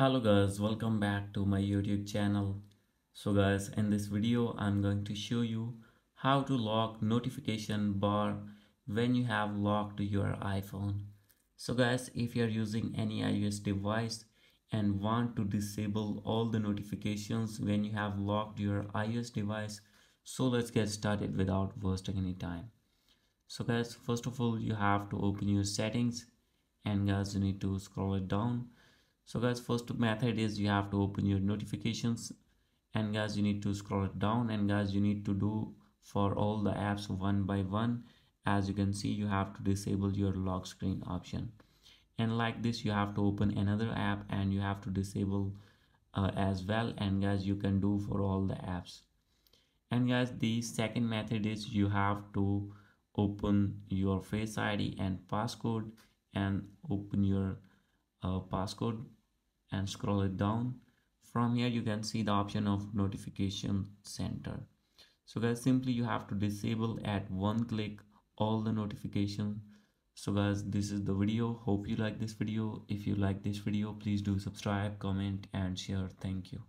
Hello guys, welcome back to my YouTube channel. So guys, in this video I'm going to show you how to lock notification bar when you have locked your iPhone. So guys, if you are using any iOS device and want to disable all the notifications when you have locked your iOS device, so let's get started without wasting any time. So guys, first of all you have to open your settings, and guys you need to scroll it down. So guys, first method is you have to open your notifications, and guys you need to scroll it down, and guys you need to do for all the apps one by one. As you can see, you have to disable your lock screen option, and like this you have to open another app and you have to disable as well, and guys you can do for all the apps. And guys, the second method is you have to open your Face ID and passcode and open your passcode and scroll it down. From here you can see the option of notification center. So guys, simply you have to disable at one click all the notification. So guys, this is the video. Hope you like this video. If you like this video, please do subscribe, comment and share. Thank you.